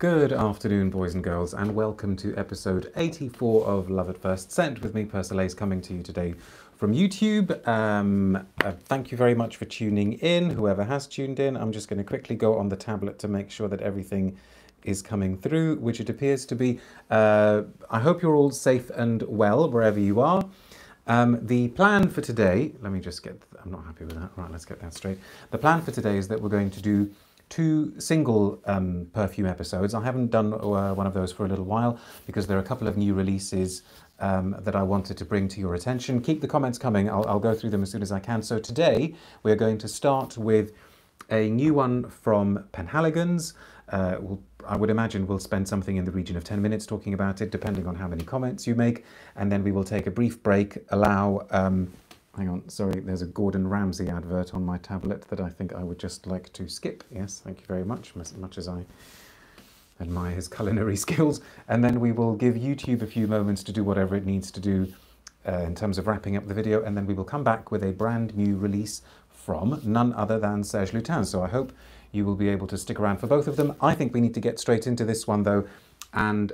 Good afternoon, boys and girls, and welcome to episode 84 of Love At First Scent with me, Persolaise, coming to you today from YouTube. Thank you very much for tuning in, whoever has tuned in. I'm just going to quickly go on the tablet to make sure that everything is coming through, which it appears to be. I hope you're all safe and well wherever you are. The plan for today, I'm not happy with that. Right, let's get that straight. The plan for today is that we're going to do two single perfume episodes. I haven't done one of those for a little while because there are a couple of new releases that I wanted to bring to your attention. Keep the comments coming. I'll go through them as soon as I can. So today we're going to start with a new one from Penhaligon's. I would imagine we'll spend something in the region of 10 minutes talking about it, depending on how many comments you make. And then we will take a brief break, allow... hang on, sorry, there's a Gordon Ramsay advert on my tablet that I think I would just like to skip. Yes, thank you very much, as much as I admire his culinary skills. And then we will give YouTube a few moments to do whatever it needs to do in terms of wrapping up the video. And then we will come back with a brand new release from none other than Serge Lutens. So I hope you will be able to stick around for both of them. I think we need to get straight into this one, though, and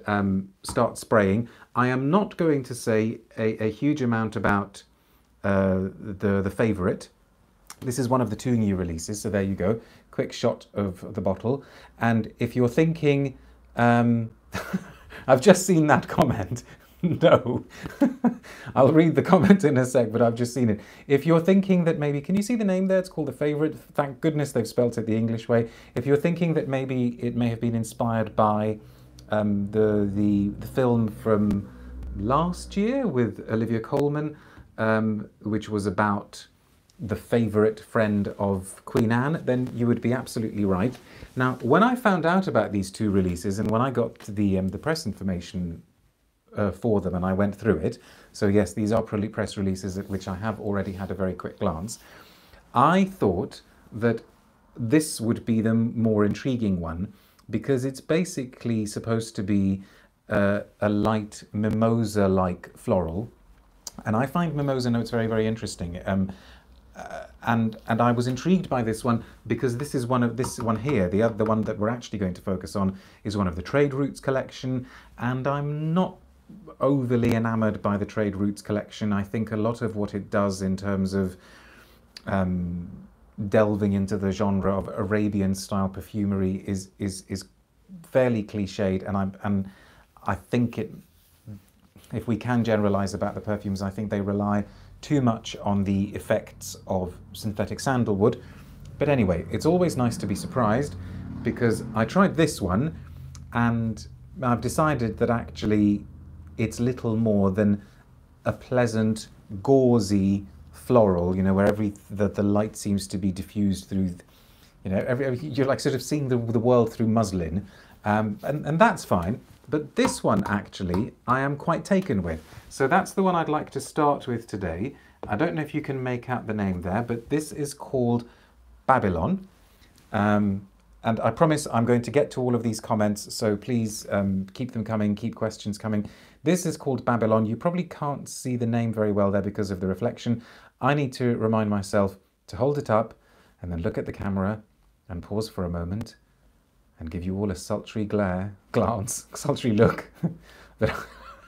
start spraying. I am not going to say a huge amount about The Favourite. This is one of the two new releases, so there you go. Quick shot of the bottle. And if you're thinking, I've just seen that comment. No. I'll read the comment in a sec, but I've just seen it. If you're thinking that maybe, can you see the name there? It's called The Favourite. Thank goodness they've spelt it the English way. If you're thinking that maybe it may have been inspired by the film from last year with Olivia Coleman, which was about the favourite friend of Queen Anne, then you would be absolutely right. Now, when I found out about these two releases and when I got the press information for them and I went through it, so yes, these are press releases at which I have already had a very quick glance, I thought that this would be the more intriguing one because it's basically supposed to be a light mimosa-like floral. And I find mimosa notes very, very interesting. And I was intrigued by this one because this is this one here. The other one that we're actually going to focus on is one of the Trade Routes collection. And I'm not overly enamoured by the Trade Routes collection. I think a lot of what it does in terms of delving into the genre of Arabian style perfumery is fairly cliched. And I think it. If we can generalise about the perfumes, I think they rely too much on the effects of synthetic sandalwood. But anyway, it's always nice to be surprised because I tried this one and I've decided that actually it's little more than a pleasant, gauzy floral, you know, where the light seems to be diffused through, you know, you're like sort of seeing the world through muslin. And that's fine. But this one, actually, I am quite taken with. So that's the one I'd like to start with today. I don't know if you can make out the name there, but this is called Babylon. And I promise I'm going to get to all of these comments, so please keep them coming, keep questions coming. This is called Babylon. You probably can't see the name very well there because of the reflection. I need to remind myself to hold it up and then look at the camera and pause for a moment and give you all a sultry glance, sultry look,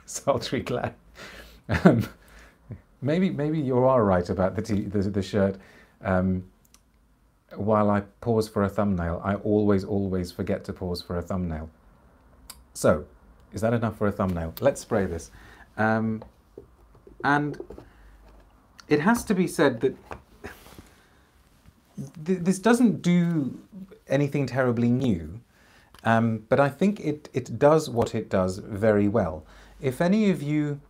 sultry glare. Maybe you are right about the shirt. While I pause for a thumbnail, I always forget to pause for a thumbnail. So, is that enough for a thumbnail? Let's spray this. And it has to be said that this doesn't do anything terribly new, but I think it does what it does very well. If any of you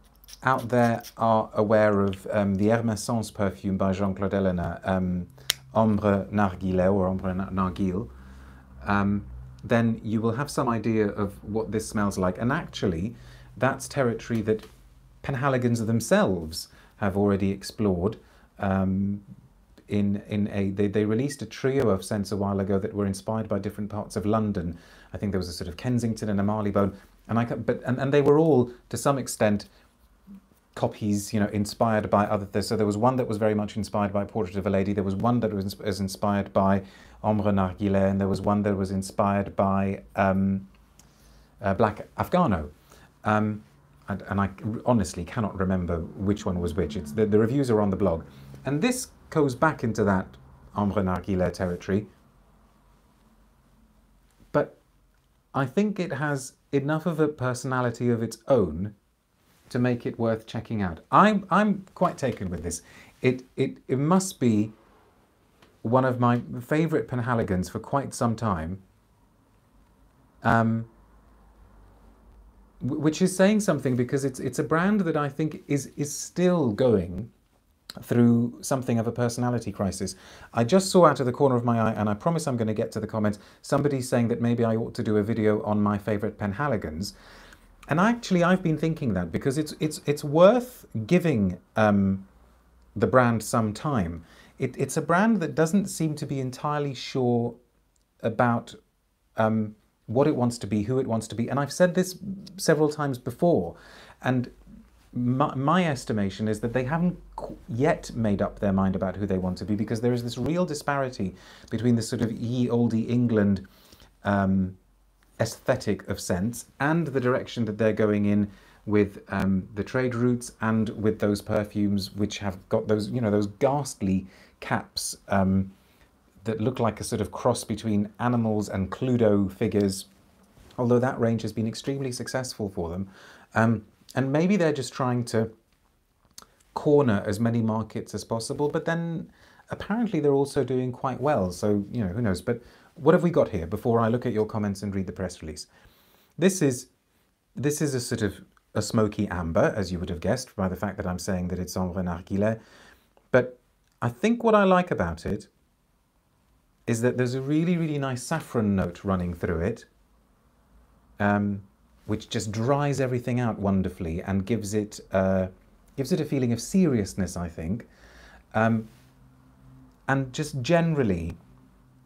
out there are aware of the Hermèsence perfume by Jean Claude Ellena, Ombre Narguile or Ombre Narguile, then you will have some idea of what this smells like. And actually, that's territory that Penhaligon's themselves have already explored. They released a trio of scents a while ago that were inspired by different parts of London. I think there was a sort of Kensington and a Marylebone, and they were all to some extent copies, you know, inspired by other things. So there was one that was very much inspired by Portrait of a Lady. There was one that was inspired by Ombre Narguile, and there was one that was inspired by Black Afghano. And I honestly cannot remember which one was which. The reviews are on the blog. And this goes back into that Ombre Narguile territory. But I think it has enough of a personality of its own to make it worth checking out. I'm quite taken with this. It must be one of my favourite Penhaligon's for quite some time. Which is saying something, because it's a brand that I think is still going through something of a personality crisis. I just saw out of the corner of my eye, and I promise I'm going to get to the comments, somebody saying that maybe I ought to do a video on my favourite Penhaligon's. And actually, I've been thinking that, because it's worth giving the brand some time. It's a brand that doesn't seem to be entirely sure about what it wants to be, who it wants to be. And I've said this several times before, and my estimation is that they haven't yet made up their mind about who they want to be, because there is this real disparity between the sort of ye olde England aesthetic of scents and the direction that they're going in with the trade routes and with those perfumes which have got those, you know, those ghastly caps that look like a sort of cross between animals and Cluedo figures, although that range has been extremely successful for them. And maybe they're just trying to corner as many markets as possible, but then apparently they're also doing quite well. So, you know, who knows? But what have we got here before I look at your comments and read the press release? This is a sort of a smoky amber, as you would have guessed by the fact that I'm saying that it's Ombre Narguile. But I think what I like about it is that there's a really, really nice saffron note running through it, which just dries everything out wonderfully and gives it a feeling of seriousness, I think. And just generally,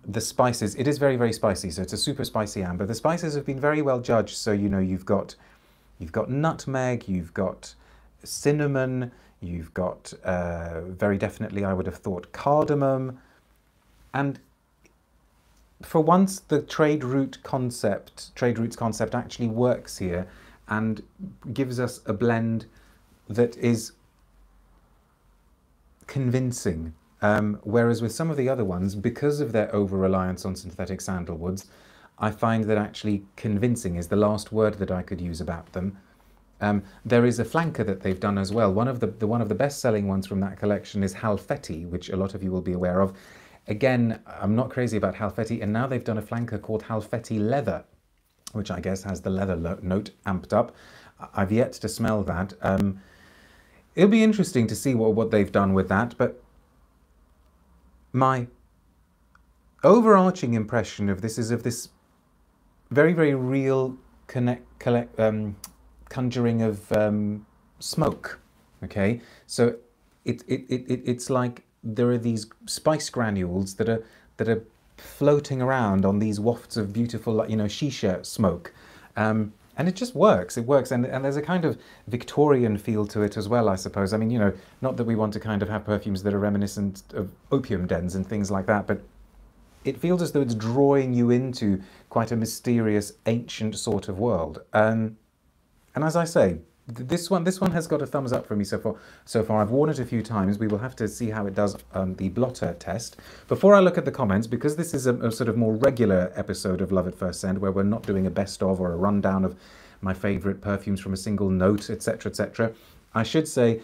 the spices, it is very, very spicy, so it's a super spicy amber. The spices have been very well judged, so you know you've got nutmeg, you've got cinnamon, you've got very definitely, I would have thought, cardamom. And for once, the trade routes concept actually works here and gives us a blend that is convincing. Whereas with some of the other ones, because of their over-reliance on synthetic sandalwoods, I find that actually convincing is the last word that I could use about them. There is a flanker that they've done as well. One of the best-selling ones from that collection is Halfetti, which a lot of you will be aware of. Again, I'm not crazy about Halfetti, and now they've done a flanker called Halfetti Leather, which I guess has the leather note amped up. I've yet to smell that. It'll be interesting to see what they've done with that, but my overarching impression of this is of this very, very real conjuring of smoke, okay? So it's like there are these spice granules that are floating around on these wafts of beautiful, like, you know, shisha smoke, and it just works. It works, and there's a kind of Victorian feel to it as well, I suppose. I mean, you know, not that we want to kind of have perfumes that are reminiscent of opium dens and things like that, but it feels as though it's drawing you into quite a mysterious, ancient sort of world. And as I say, this one has got a thumbs up from me so far. I've worn it a few times. We will have to see how it does the blotter test. Before I look at the comments, because this is a sort of more regular episode of Love at First Scent, where we're not doing a best of or a rundown of my favourite perfumes from a single note, etc., etc., I should say,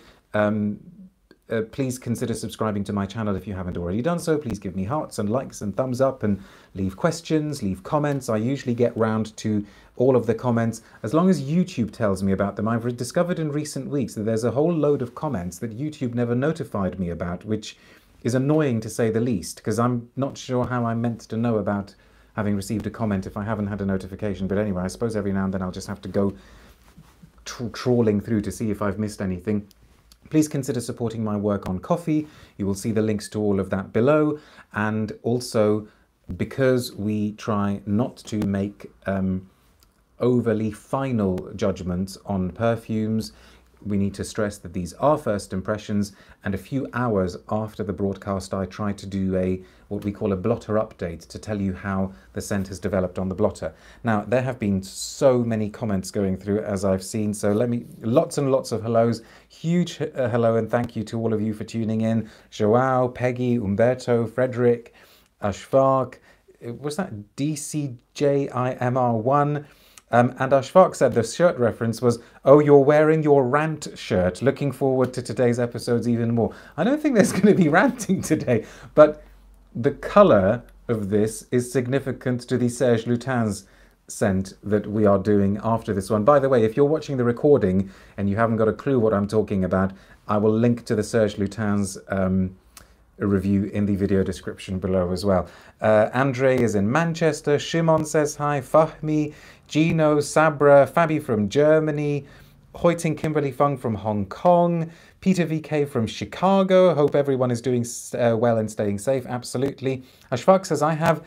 please consider subscribing to my channel if you haven't already done so. Please give me hearts and likes and thumbs up and leave questions, leave comments. I usually get round to all of the comments as long as YouTube tells me about them. I've discovered in recent weeks that there's a whole load of comments that YouTube never notified me about, which is annoying to say the least, because I'm not sure how I'm meant to know about having received a comment if I haven't had a notification. But anyway, I suppose every now and then I'll just have to go trawling through to see if I've missed anything. Please consider supporting my work on Ko-fi. You will see the links to all of that below. And also, because we try not to make overly final judgments on perfumes, We need to stress that these are first impressions, and a few hours after the broadcast I try to do what we call a blotter update to tell you how the scent has developed on the blotter. Now, there have been so many comments going through as I've seen, so let me, lots and lots of hellos, huge hello and thank you to all of you for tuning in. Joao, Peggy, Umberto, Frederick, Ashfaq, was that DCJIMR1? And Ashfaq said the shirt reference was, oh, you're wearing your rant shirt. Looking forward to today's episodes even more. I don't think there's going to be ranting today, but the colour of this is significant to the Serge Lutens scent that we are doing after this one. By the way, if you're watching the recording and you haven't got a clue what I'm talking about, I will link to the Serge Lutens a review in the video description below as well. Andre is in Manchester, Shimon says hi, Fahmi, Gino, Sabra, Fabi from Germany, Hoiting Kimberly Fung from Hong Kong, Peter VK from Chicago, hope everyone is doing well and staying safe, absolutely. Ashfaq says, I have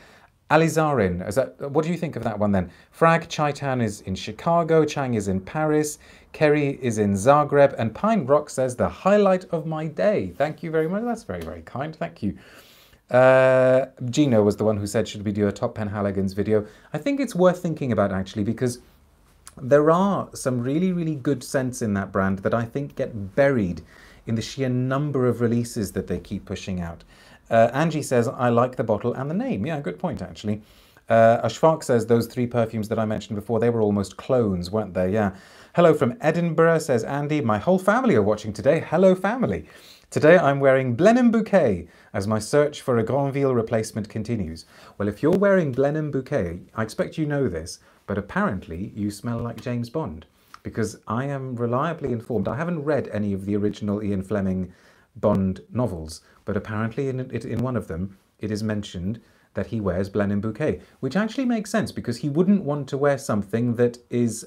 Alizarin. Is that, what do you think of that one then? Frag Chaitan is in Chicago, Chang is in Paris, Kerry is in Zagreb, and Pine Rock says, the highlight of my day. Thank you very much. That's very, very kind. Thank you. Gino was the one who said, should we do a top Penhaligon's video? I think it's worth thinking about, actually, because there are some really, really good scents in that brand that I think get buried in the sheer number of releases that they keep pushing out. Angie says, I like the bottle and the name. Yeah, good point, actually. Ashfaq says, those three perfumes that I mentioned before, they were almost clones, weren't they? Yeah. Hello from Edinburgh, says Andy. My whole family are watching today. Hello, family. Today I'm wearing Blenheim Bouquet as my search for a Granville replacement continues. Well, if you're wearing Blenheim Bouquet, I expect you know this, but apparently you smell like James Bond, because I am reliably informed. I haven't read any of the original Ian Fleming Bond novels, but apparently in one of them, it is mentioned that he wears Blenheim Bouquet, which actually makes sense because he wouldn't want to wear something that is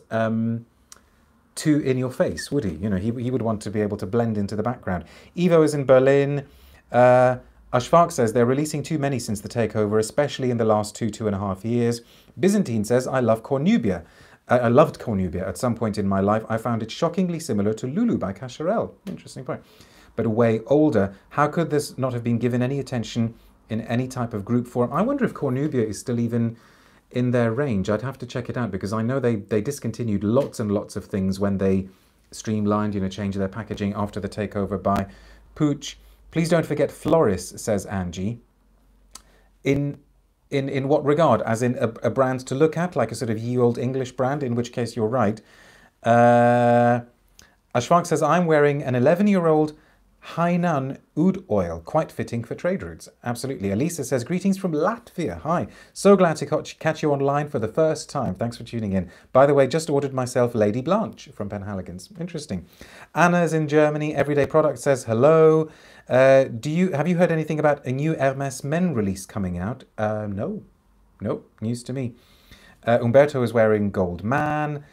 too in your face, would he? You know, he would want to be able to blend into the background. Ivo is in Berlin. Ashfaq says they're releasing too many since the takeover, especially in the last two and a half years. Byzantine says, I love Cornubia. I loved Cornubia at some point in my life. I found it shockingly similar to Lulu by Cacharel. Interesting point. But way older. How could this not have been given any attention in any type of group forum? I wonder if Cornubia is still even in their range. I'd have to check it out because I know they discontinued lots and lots of things when they streamlined, you know, changed their packaging after the takeover by Pooch. Please don't forget Floris, says Angie. In what regard? As in a brand to look at, like a sort of ye olde English brand, in which case you're right. Ashfaq says, I'm wearing an 11-year-old Hainan oud oil, quite fitting for Trade Routes. Absolutely. Elisa says, greetings from Latvia. Hi. So glad to catch you online for the first time. Thanks for tuning in. By the way, just ordered myself Lady Blanche from Penhaligon's. Interesting. Anna's in Germany. Everyday Product says, hello. Have you heard anything about a new Hermes Men release coming out? No. Nope. News to me. Umberto is wearing Gold Man.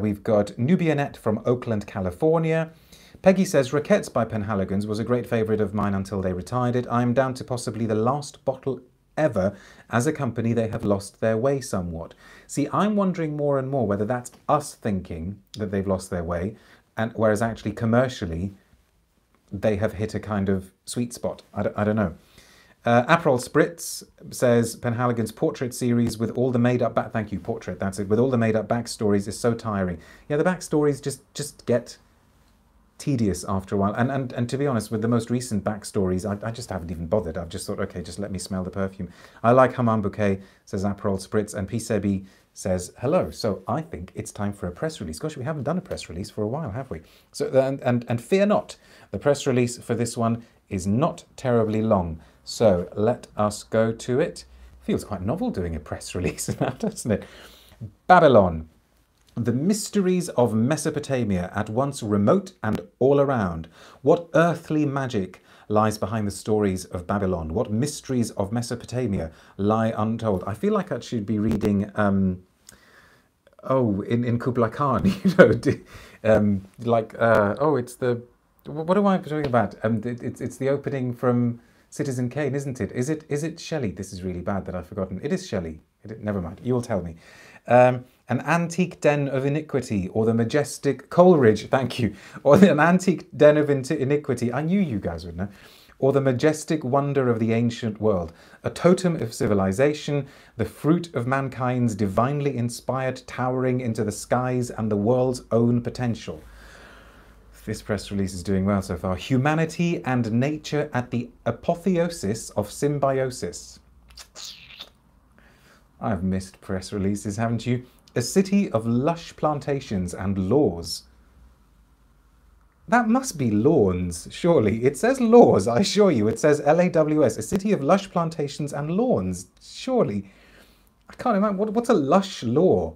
We've got Nubianette from Oakland, California. Peggy says, Raquette's by Penhaligon's was a great favourite of mine until they retired it. I'm down to possibly the last bottle ever. As a company, they have lost their way somewhat. See, I'm wondering more and more whether that's us thinking that they've lost their way, and whereas actually commercially, they have hit a kind of sweet spot. I don't know. Aperol Spritz says, Penhaligon's portrait series with all the made-up back... Thank you, portrait, that's it. With all the made-up backstories is so tiring. Yeah, the backstories just get tedious after a while. And to be honest, with the most recent backstories, I just haven't even bothered. I've just thought, okay, just let me smell the perfume. I like Hamam Bouquet, says Aperol Spritz, and Pisebi says, hello. So I think it's time for a press release. Gosh, we haven't done a press release for a while, have we? So and fear not, the press release for this one is not terribly long. So let us go to it. Feels quite novel doing a press release now, doesn't it? Babylon, the mysteries of Mesopotamia, at once remote and all around. What earthly magic lies behind the stories of Babylon? What mysteries of Mesopotamia lie untold? I feel like I should be reading, in Kublai Khan, you know, what am I talking about? It's the opening from Citizen Kane, isn't it? Is it Shelley? This is really bad that I've forgotten. It is Shelley Never mind, you'll tell me. An antique den of iniquity, or the majestic Coleridge, thank you, or an antique den of iniquity, I knew you guys would know, or the majestic wonder of the ancient world, a totem of civilization, the fruit of mankind's divinely inspired towering into the skies and the world's own potential. This press release is doing well so far. Humanity and nature at the apotheosis of symbiosis. I've missed press releases, haven't you? A city of lush plantations and laws. That must be lawns, surely. It says laws, I assure you. It says LAWS, a city of lush plantations and lawns, surely. I can't imagine, what's a lush law?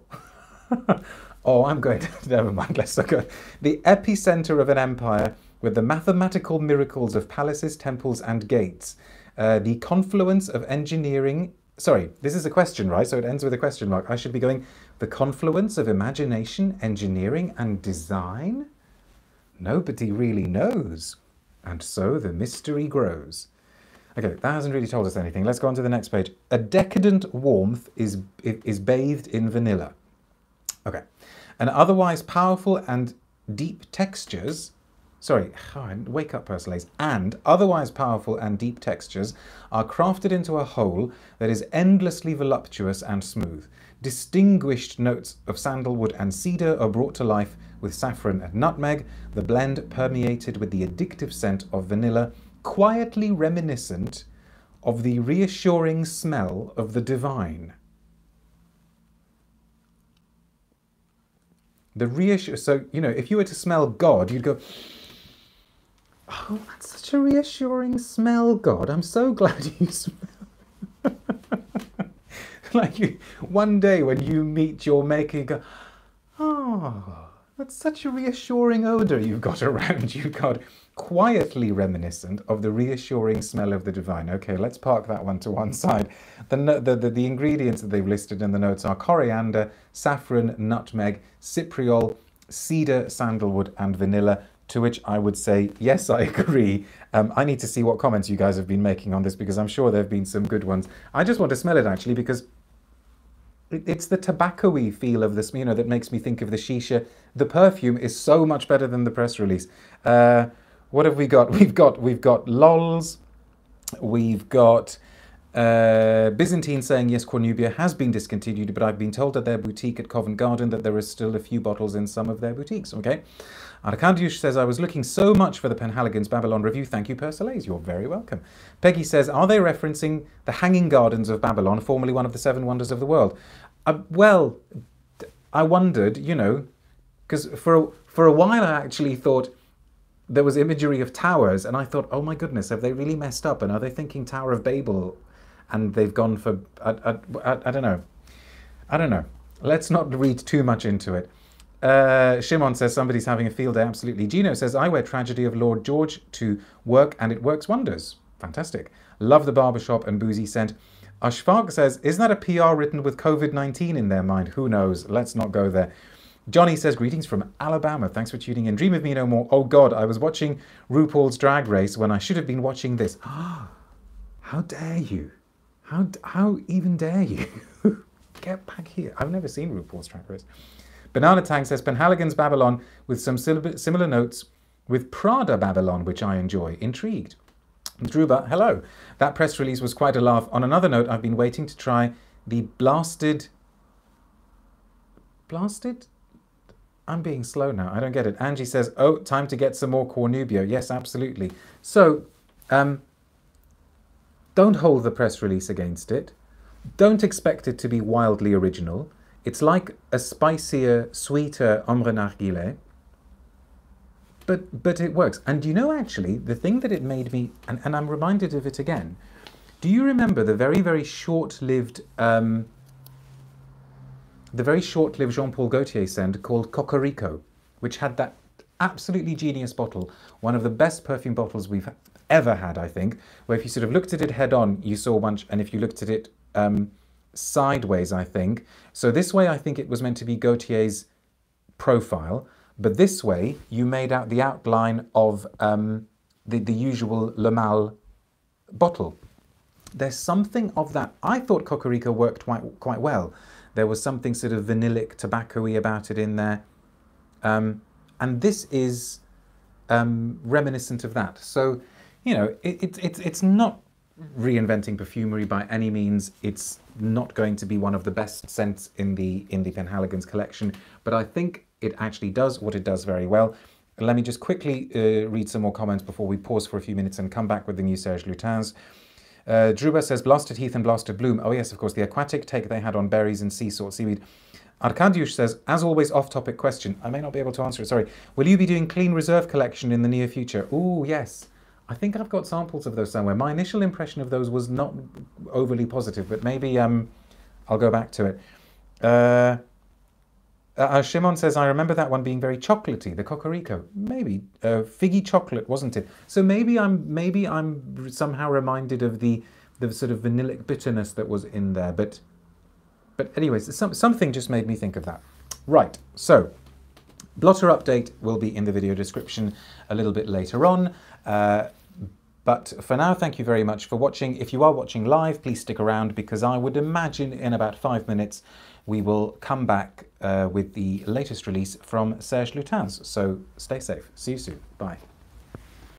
Oh, I'm going to, never mind, let's not go. The epicenter of an empire with the mathematical miracles of palaces, temples, and gates. The confluence of engineering, sorry, this is a question, right? So it ends with a question mark. I should be going, the confluence of imagination, engineering, and design? Nobody really knows. And so the mystery grows. Okay, that hasn't really told us anything. Let's go on to the next page. A decadent warmth is bathed in vanilla. Okay. And otherwise powerful and deep textures, sorry, wake up, Persolaise, and otherwise powerful and deep textures are crafted into a whole that is endlessly voluptuous and smooth. Distinguished notes of sandalwood and cedar are brought to life with saffron and nutmeg, the blend permeated with the addictive scent of vanilla, quietly reminiscent of the reassuring smell of the divine. The reassure, so, you know, if you were to smell God, you'd go, oh, that's such a reassuring smell, God. I'm so glad you smell. Like you, one day when you meet your maker, you go, oh, that's such a reassuring odor you've got around you, God. Quietly reminiscent of the reassuring smell of the divine. Okay, let's park that one to one side. The ingredients that they've listed in the notes are coriander, saffron, nutmeg, cypriol, cedar, sandalwood, and vanilla, to which I would say, yes, I agree. I need to see what comments you guys have been making on this, because I'm sure there have been some good ones. I just want to smell it, actually, because it's the tobacco-y feel of this, you know, that makes me think of the shisha. The perfume is so much better than the press release. What have we got? We've got lols, we've got Byzantine saying, yes, Cornubia has been discontinued, but I've been told at their boutique at Covent Garden that there are still a few bottles in some of their boutiques, okay? Arkandiush says, I was looking so much for the Penhaligon's Babylon review. Thank you, Persolaise. You're very welcome. Peggy says, are they referencing the Hanging Gardens of Babylon, formerly one of the Seven Wonders of the World? Well, I wondered, you know, because for a while I actually thought, there was imagery of towers, and I thought, oh my goodness, have they really messed up? And are they thinking Tower of Babel? And they've gone for, I don't know. I don't know. Let's not read too much into it. Shimon says, somebody's having a field day, absolutely. Gino says, I wear Tragedy of Lord George to work, and it works wonders. Fantastic. Love the barbershop and boozy scent. Ashfaq says, is that a PR written with COVID-19 in their mind? Who knows? Let's not go there. Johnny says, greetings from Alabama. Thanks for tuning in. Dream of me no more. Oh, God, I was watching RuPaul's Drag Race when I should have been watching this. Ah, how dare you? How even dare you? Get back here. I've never seen RuPaul's Drag Race. Banana Tang says, Penhaligon's Babylon with some similar notes with Prada Babylon, which I enjoy. Intrigued. Druba, hello. That press release was quite a laugh. On another note, I've been waiting to try the Blasted? I'm being slow now, I don't get it. Angie says, oh, time to get some more Cornubia. Yes, absolutely. So, don't hold the press release against it. Don't expect it to be wildly original. It's like a spicier, sweeter Ombre Narguile, but it works. And you know, actually, the thing that it made me, and I'm reminded of it again, do you remember the very, very short-lived Jean-Paul Gaultier scent called Coco Rico, which had that absolutely genius bottle, one of the best perfume bottles we've ever had, I think, where if you sort of looked at it head on, you saw one, and if you looked at it sideways, I think. So this way, I think it was meant to be Gaultier's profile, but this way, you made out the outline of the usual Le Mal bottle. there's something of that. I thought Coco Rico worked quite well. There was something sort of vanillic, tobacco-y about it in there. And this is reminiscent of that. So, you know, it's not reinventing perfumery by any means. It's not going to be one of the best scents in the Penhaligon's collection, but I think it actually does what it does very well. Let me just quickly read some more comments before we pause for a few minutes and come back with the new Serge Lutens. Druba says, blasted heath and blasted bloom. Oh yes, of course, the aquatic take they had on berries and sea salt seaweed. Arkadiusz says, as always, off-topic question. I may not be able to answer it, sorry. Will you be doing Clean Reserve collection in the near future? Ooh, yes. I think I've got samples of those somewhere. My initial impression of those was not overly positive, but maybe I'll go back to it. Shimon says, I remember that one being very chocolatey, the Coco Rico. Maybe figgy chocolate, wasn't it? So maybe I'm somehow reminded of the sort of vanillic bitterness that was in there. But anyways, something just made me think of that. Right, so blotter update will be in the video description a little bit later on. But for now, thank you very much for watching. If you are watching live, please stick around because I would imagine in about 5 minutes we will come back with the latest release from Serge Lutens. So stay safe. See you soon. Bye.